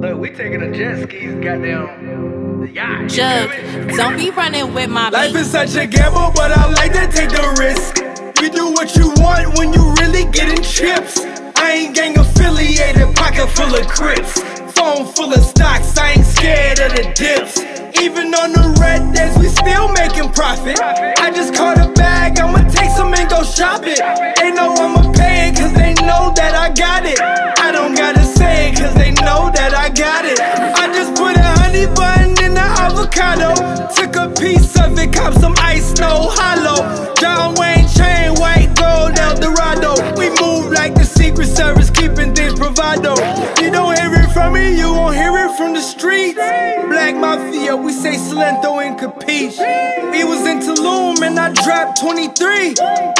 Look, we taking a jet skis, goddamn. Yeah, Jug, don't be running with my life beat. Is such a gamble, but I like to take the risk. You do what you want when you really getting chips. I ain't gang affiliated, pocket full of crips, phone full of stocks, I ain't scared of the dips. Even on the red days, we still making profit. I just caught a bag, I'ma take some and go shop it. They know I'ma pay it, cause they know that I got it. I don't gotta say it, cause they know that I got it. I just put a honey bun in the avocado, took a piece of it, cop some ice, no hollow. John Wayne chain, white gold, Eldorado. We move like the Secret Service, keeping things bravado. You don't hear it from me, you won't hear it from the streets. Black Mafia, we say Cilento and Capiche. It was in Tulum and I dropped 23.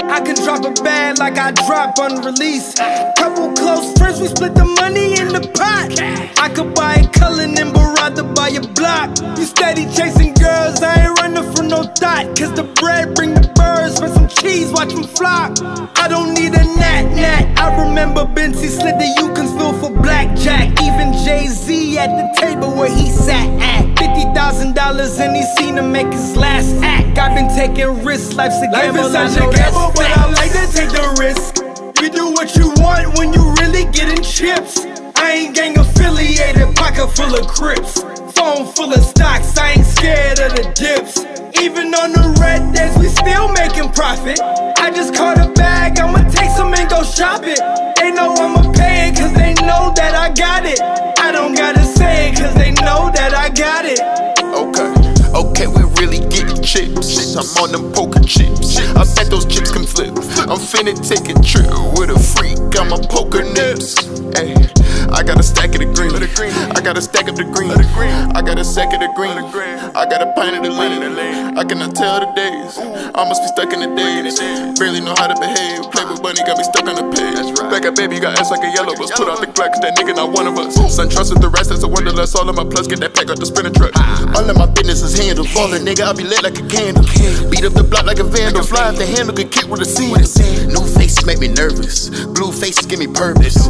I can drop a bag like I drop unreleased. Couple close friends, we split the money in the pot. I could buy a Cullen and Barada by a block. You steady chasing girls, I ain't running from no thought. Cause the bread bring the birds, but some cheese watch them flop. I don't need a nat-nat, I remember Benzie slid the Yukonsville for blackjack. Even Jay-Z at the table where he sat at. $50,000 and he seen him make his last act. I've been taking risks, life's a gamble, I know that's facts. But I like to take the risk. You do what you want when you really getting chips. I ain't gang affiliated, pocket full of crips, phone full of stocks, I ain't scared of the dips. Even on the red days, we still making profit. I just caught a bag, I'ma take some and go shop it. They know I'ma pay it, cause they know that I got it. I don't gotta say it, cause they know that I got it. Okay, we really getting chips. I'm on them poker chips, I bet those chips can flip. I'm finna take a trip with a freak, got my poker nips. Ay, I got a stack of the green, I got a stack of the green, I got a sack of the green, I got a pint of the lean. I cannot tell the days, I must be stuck in the days. Barely know how to behave, play with bunny got me stuck on the page. Back at baby, got ass like a yellow bus. Put out the clock, cause that nigga not one of us. Son trusted the rest, that's a wonderless. All of my plus, get that pack up the spinner truck. All of my business is handled, falling nigga, I be lit like a candle. Beat up the block like a vandal, fly if the handle, could kick with a sand. New faces make me nervous, blue faces give me purpose.